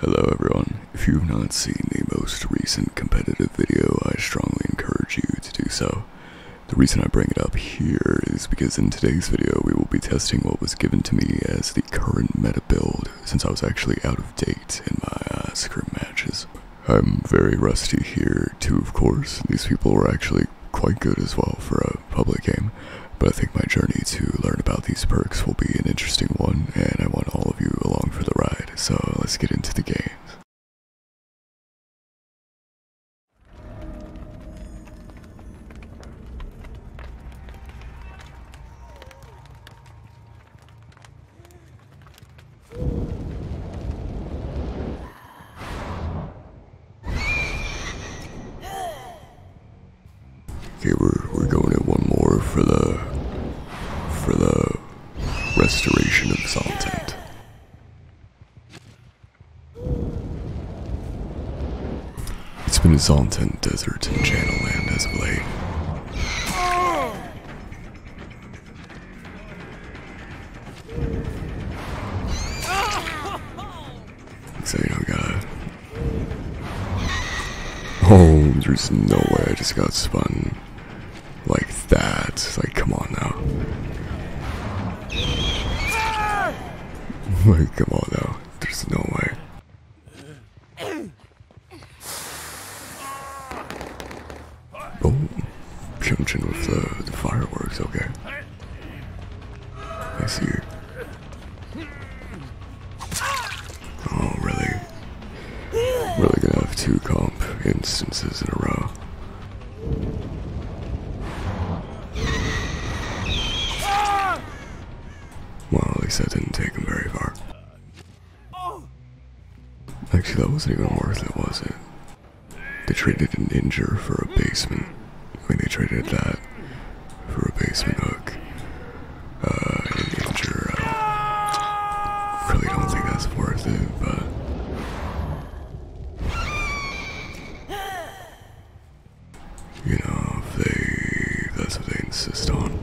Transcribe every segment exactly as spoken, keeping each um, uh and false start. Hello everyone, if you've not seen the most recent competitive video, I strongly encourage you to do so. The reason I bring it up here is because in today's video we will be testing what was given to me as the current meta build, since I was actually out of date in my uh, scrim matches. I'm very rusty here too, of course. These people were actually quite good as well for a public game, but I think my journey to learn about these perks will be an interesting one, and I want all of you along for the ride, so let's get into the games. Okay, we're, we're going at one more for the, for the restoration of Zoltan. It's been a Zoltan desert and channel land as of late. So, you know, gotta... Oh, there's no way I just got spun. Like that. Like, come on now. Like, come on now. There's no way. Oh, Pyeongchin with the, the fireworks, okay. I see her. Oh, really? Really gonna have two comp instances in a row. That didn't take him very far. Actually, that wasn't even worth it, was it? They traded an injure for a basement. I mean, they traded that for a basement hook. Uh, an injure, I don't, really don't think that's worth it, but... You know, if they... if that's what they insist on.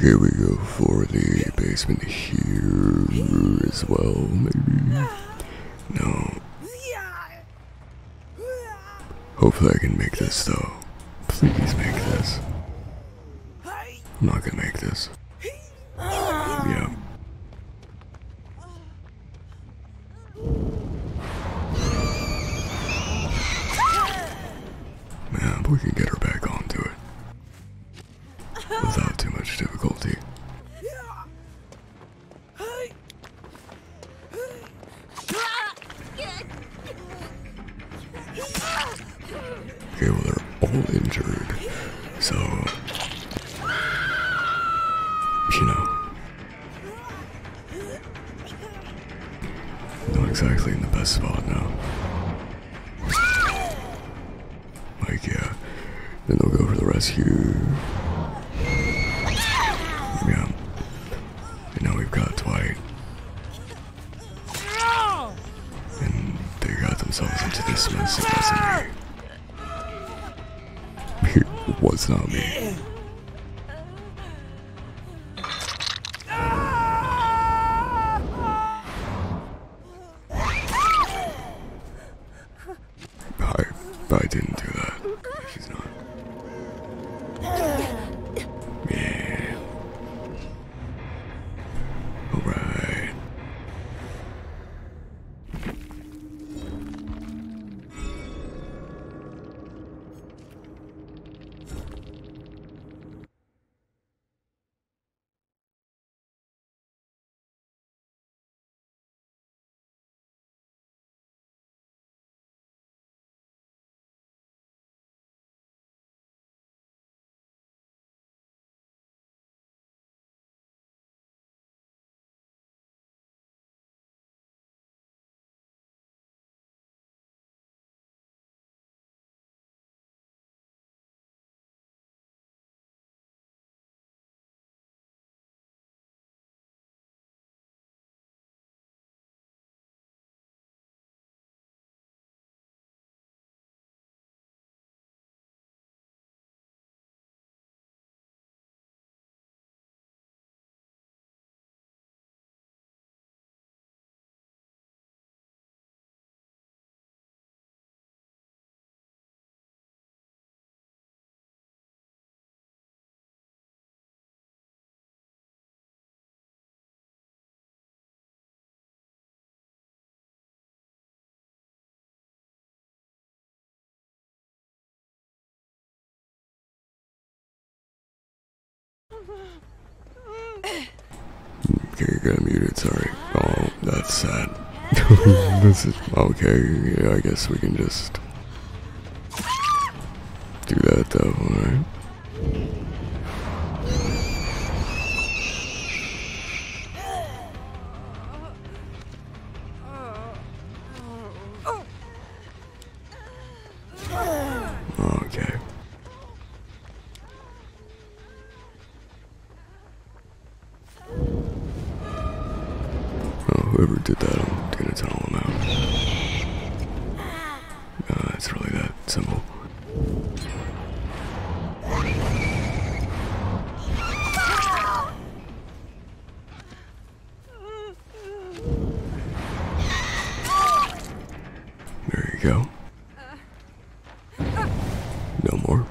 Here we go for the basement here as well, maybe. No. Hopefully I can make this though. Please make this. I'm not gonna make this. Yeah. Man, we can get her back onto it. Without too much difficulty. Okay, well they're all injured, so... You know... Not exactly in the best spot now. Like, yeah. Then they'll go for the rescue. Yeah. And now we've got Dwight. And they got themselves into this mess. It wasn't me. It was not me. I, I didn't do that. She's not. you're gonna mute it, sorry. Oh, that's sad. This is okay, yeah, I guess we can just do that though, alright. Whoever did that, I'm gonna tell them out. Uh, it's really that simple. There you go. No more.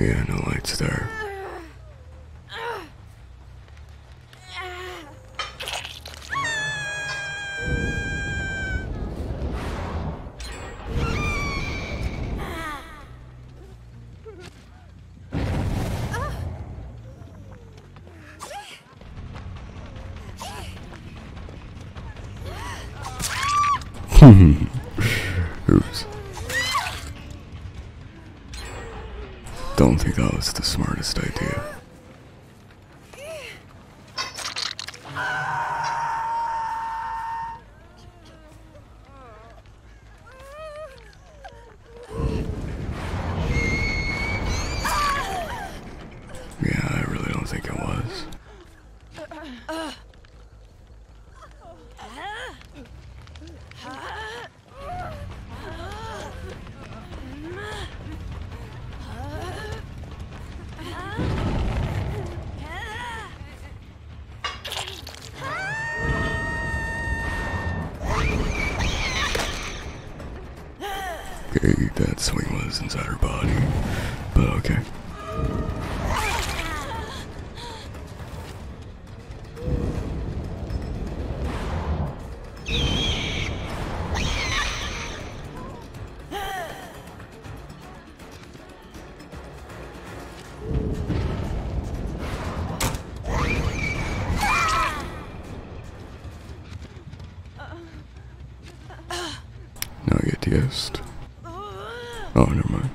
Yeah, no lights there. Oops. Don't think that was the smartest idea. Yeah, I really don't think it was. Okay, that swing was inside her body, but okay. Now get the guest. Oh, never mind.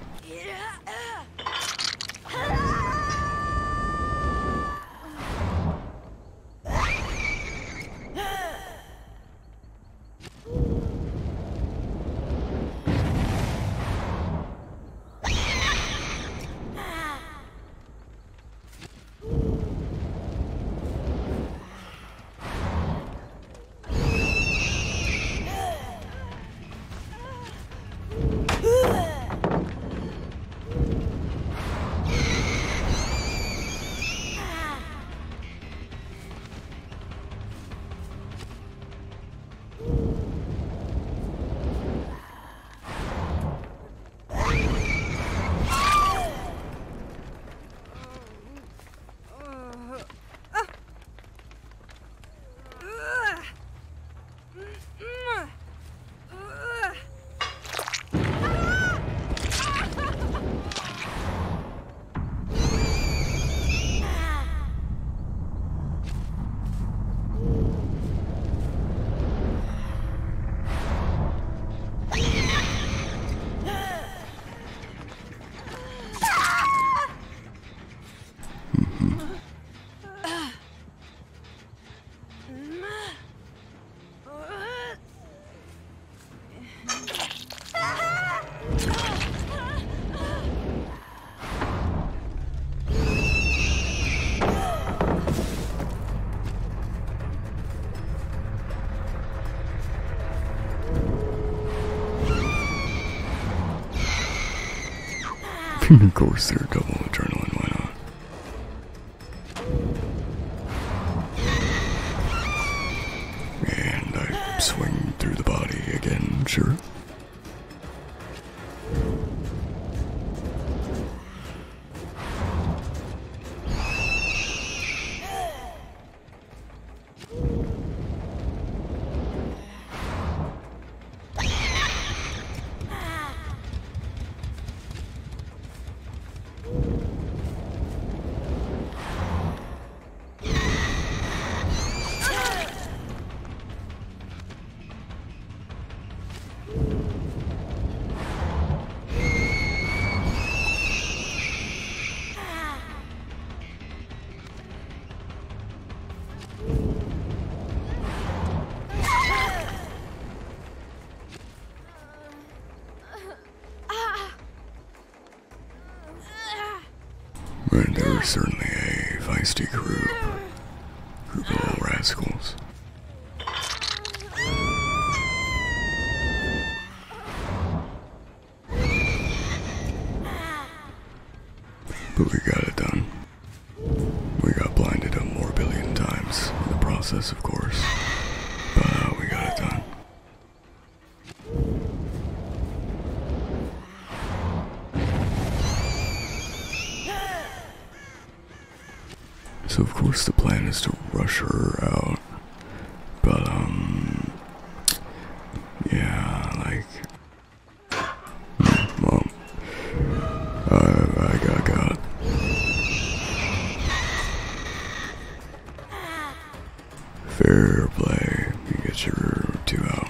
Of course, they're double adrenaline. Why not? And I swing through the body again, sure. And they were certainly a feisty group, group of little rascals. But we got it done. We got blinded up more billion times in the process, of course. But we got it done. So of course the plan is to rush her out, but um, yeah, like, well, I, I got caught. Fair play, you get your two out.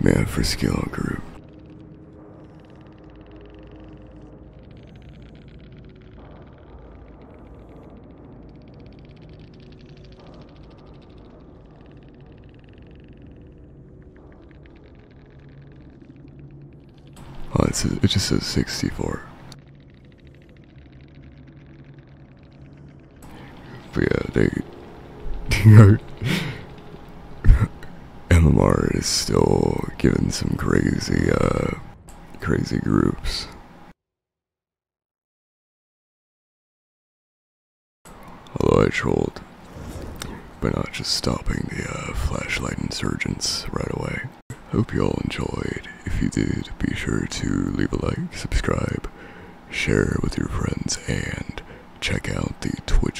Yeah, for skill group. Oh, it, says, it just says sixty-four. But yeah, they... M M R is still giving some crazy, uh, crazy groups. Although I trolled by not just stopping the uh, flashlight insurgents right away. Hope you all enjoyed. If you did, be sure to leave a like, subscribe, share with your friends, and check out the Twitch.